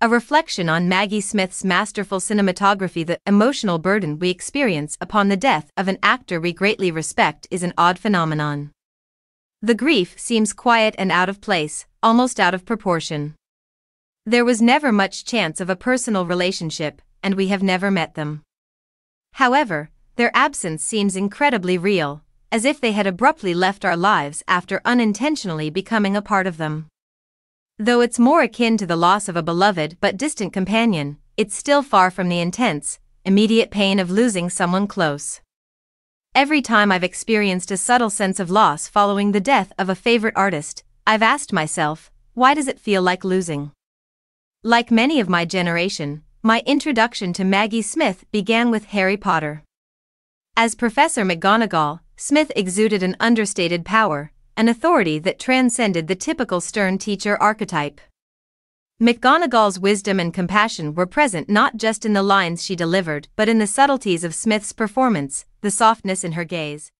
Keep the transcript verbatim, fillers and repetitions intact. A reflection on Maggie Smith's masterful cinematography. The emotional burden we experience upon the death of an actor we greatly respect is an odd phenomenon. The grief seems quiet and out of place, almost out of proportion. There was never much chance of a personal relationship, and we have never met them. However, their absence seems incredibly real, as if they had abruptly left our lives after unintentionally becoming a part of them. Though it's more akin to the loss of a beloved but distant companion, it's still far from the intense, immediate pain of losing someone close. Every time I've experienced a subtle sense of loss following the death of a favorite artist, I've asked myself, why does it feel like losing? Like many of my generation, my introduction to Maggie Smith began with Harry Potter. As Professor McGonagall, Smith exuded an understated power, an authority that transcended the typical stern teacher archetype. McGonagall's wisdom and compassion were present not just in the lines she delivered but in the subtleties of Smith's performance, the softness in her gaze,